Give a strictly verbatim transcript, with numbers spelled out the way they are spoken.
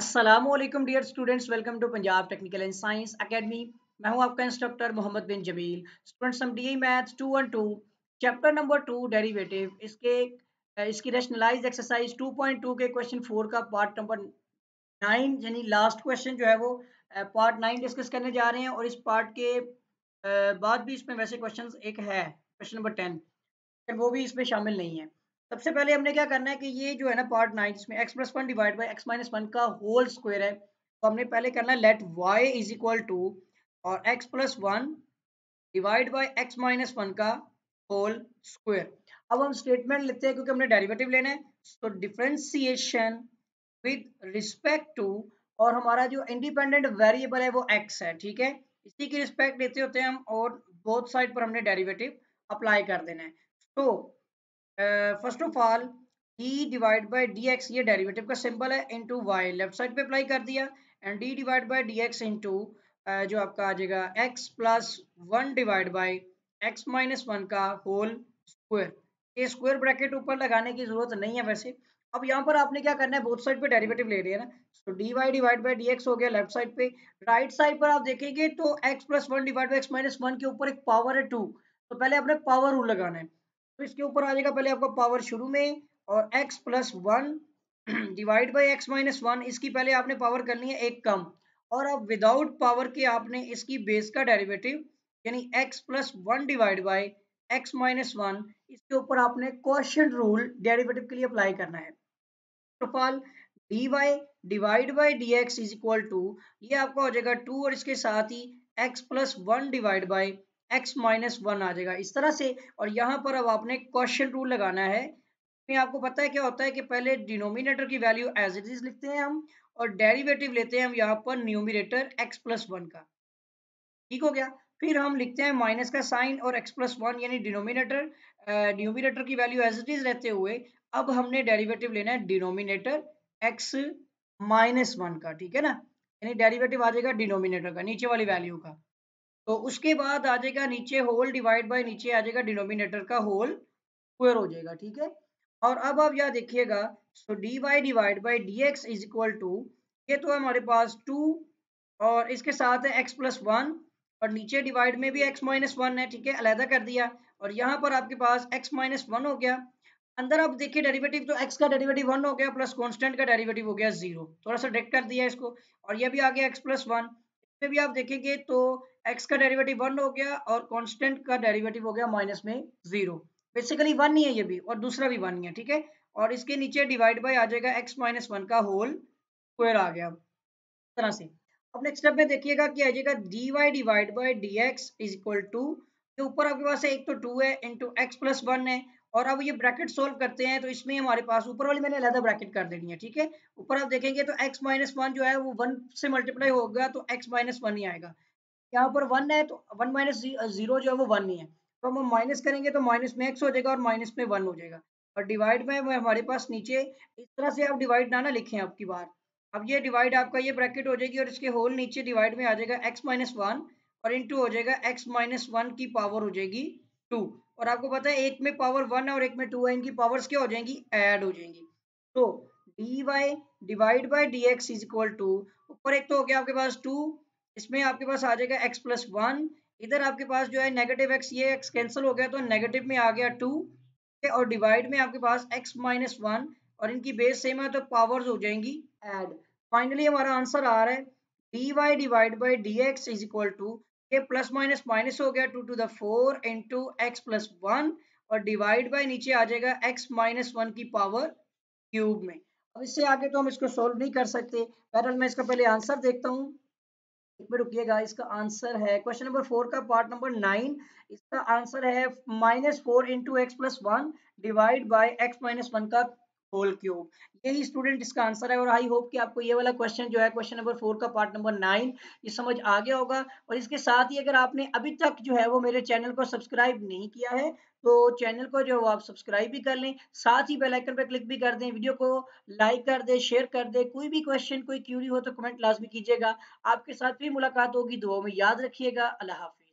अस्सलामुअलैकुम dear students, welcome to Punjab technical and science academy. मैं हूं आपका इंस्ट्रक्टर मोहम्मद बिन जमील। स्टूडेंट्स, हम D A maths two one two chapter number two derivative इसके इसकी rationalise exercise two point two के question four का पार्ट नंबर नाइन यानी लास्ट क्वेश्चन जो है वो पार्ट नाइन डिस्कस करने जा रहे हैं। और इस पार्ट के बाद भी इसमें वैसे क्वेश्चन एक है क्वेश्चन नंबर टेन, वो भी इसमें शामिल नहीं है। सबसे पहले हमने क्या करना है कि ये जो है ना पार्ट नाइन इसमें x plus one divide by x minus one का होल स्क्वायर है, तो हमने पहले करना है let y is equal to और x plus one divide by x minus one का होल स्क्वायर। अब हम स्टेटमेंट लेते हैं क्योंकि हमने डेरिवेटिव लेना है। So differentiation with respect to, और हमारा जो इंडिपेंडेंट वेरिएबल है वो एक्स है, ठीक है, इसी की रिस्पेक्ट लेते होते हैं हम। और बोथ साइड पर हमने डेरिवेटिव अप्लाई कर देना है। तो first of all d divide by d x ये डेरिवेटिव का सिंबल है, इनटू वाई लेफ्ट साइड पे अप्लाई कर दिया, and d divide by d x into जो आपका आ जाएगा x plus one divide by x minus one का होल स्क्वायर। ये स्क्वायर ब्रैकेट ऊपर लगाने की जरूरत नहीं है वैसे। अब यहाँ पर आपने क्या करना है, बोथ साइड पे डेरिवेटिव ले रहे हैं ना, तो d y divide by d x हो गया लेफ्ट साइड पे। राइट साइड पर आप देखेंगे तो x plus one divide by x minus one के ऊपर एक पावर है टू, तो पहले आपने पावर रूल लगाना है। तो इसके ऊपर आ जाएगा पहले आपका पावर शुरू में, और x plus one divide by x minus one इसकी पहले आपने पावर करनी है एक कम, और अब विदाउट पावर के आपने इसकी बेस का डेरिवेटिव यानी x plus one divide by x minus one इसके ऊपर आपने कोशेंट रूल डेरिवेटिव के लिए अप्लाई करना है। प्रोफाल d y divide by d x is equal to ये आपका हो जाएगा टू, और इसके साथ ही x plus one divide by x minus one आ जाएगा इस तरह से। और यहाँ पर अब आपने क्वोशिएंट रूल लगाना है। इसमें आपको पता है क्या होता है कि पहले डिनोमिनेटर की वैल्यू एज इट इज लिखते हैं हम, और डेरिवेटिव लेते हैं हम यहाँ पर न्यूमिरेटर x प्लस वन का, ठीक हो गया। फिर हम लिखते हैं माइनस का साइन और x प्लस वन यानी डिनोमिनेटर न्यूमिनेटर की वैल्यू एज इट इज रहते हुए अब हमने डेरिवेटिव लेना है डिनोमिनेटर x माइनस वन का, ठीक है ना, यानी डेरिवेटिव आ जाएगा डिनोमिनेटर का नीचे वाली वैल्यू का। तो उसके बाद आ जाएगा नीचे होल डिवाइड बाय नीचे आ जाएगा डिनोमिनेटर का होल स्क्वायर हो जाएगा, ठीक है। और अब आप यहाँ देखिएगा तो d y divide by d x is equal to ये तो हमारे पास टू और इसके साथ है एक्स प्लस वन, और नीचे डिवाइड में भी एक्स माइनस वन है, ठीक है, अलहदा कर दिया। और यहाँ पर आपके पास एक्स माइनस वन हो गया। अंदर आप देखिए डेरिवेटिव तो x का डेरिवेटिव वन हो गया प्लस कॉन्स्टेंट का डेरिवेटिव हो गया जीरो, थोड़ा सा डेट कर दिया इसको। और यह भी आ गया एक्स प्लस वन, इसमें भी आप देखेंगे तो x का डेरिवेटिव वन हो गया और कांस्टेंट का डेरिवेटिव हो गया माइनस में जीरो, बेसिकली वन ही है ये भी और दूसरा भी वन ही है, ठीक है। और इसके नीचे डिवाइड बाय आ जाएगा x माइनस वन का होल स्क्वायर आ गया इस तरह से। अब नेक्स्ट स्टेप में देखिएगा कि आ जाएगा d y divide by d x is equal to ये ऊपर आपके पास है एक तो टू है इंटू एक्स प्लस वन है, और अब ये ब्रैकेट सोल्व करते हैं तो इसमें हमारे पास ऊपर वाली मैंने अलग ब्रैकेट कर देनी है, ठीक है। ऊपर आप देखेंगे तो x माइनस वन जो है वो वन से मल्टीप्लाई होगा तो x माइनस वन ही आएगा। यहाँ पर वन है तो वन माइनस जीरो जो है वो वन ही है, तो हम माइनस करेंगे तो माइनस में x हो जाएगा और माइनस में वन हो जाएगा। और डिवाइड में हमारे पास नीचे इस तरह से आप डिवाइड ना ना लिखें आपकी बार। अब ये डिवाइड आपका ये ब्रैकेट हो जाएगी और इसके होल नीचे डिवाइड में आ जाएगा एक्स माइनस वन और इंटू हो जाएगा एक्स माइनस वन की पावर हो जाएगी टू, और आपको पता है एक में पावर वन है और एक में टू है, इनकी पावर्स क्या हो जाएंगी ऐड हो जाएंगी। तो d y divide by d x is equal to ऊपर एक तो हो गया आपके पास टू, इसमें आपके पास आ जाएगा एक्स प्लस वन, इधर आपके पास जो है नेगेटिव एक्स ये एक्स कैंसिल हो गया तो नेगेटिव में आ गया टू, और डिवाइड में आपके पास एक्स माइनस वन और इनकी बेस सेम है तो पावर्स हो जाएंगी ऐड। फाइनली हमारा आंसर आ रहा है d y divide by d x is equal to ये प्लस माइनस माइनस हो गया two two the four into x plus one और डिवाइड बाय नीचे आ जाएगा एक्स माइनस वन की पावर क्यूब में। अब इससे आगे तो हम इसको सोल्व नहीं कर सकते। पैरल मैं इसका पहले आंसर देखता हूँ, एक मिनट रुकिएगा। इसका आंसर है क्वेश्चन नंबर फोर का पार्ट नंबर नाइन, इसका आंसर है minus four into x plus one divide by x minus one का होल क्यूब। यही स्टूडेंट इसका आंसर है। और आई होप कि आपको ये वाला क्वेश्चन जो है क्वेश्चन नंबर फोर का पार्ट नंबर नाइन ये समझ आ गया होगा। और इसके साथ ही अगर आपने अभी तक जो है वो मेरे चैनल को सब्सक्राइब नहीं किया है तो चैनल को जो आप सब्सक्राइब भी कर लें, साथ ही बेल आइकन पर क्लिक भी कर दें, वीडियो को लाइक कर दें, शेयर कर दें। कोई भी क्वेश्चन कोई क्यूरी हो तो कमेंट लाजमी कीजिएगा। आपके साथ भी मुलाकात होगी, दुआओं में याद रखिएगा। अल्लाह हाफिज़।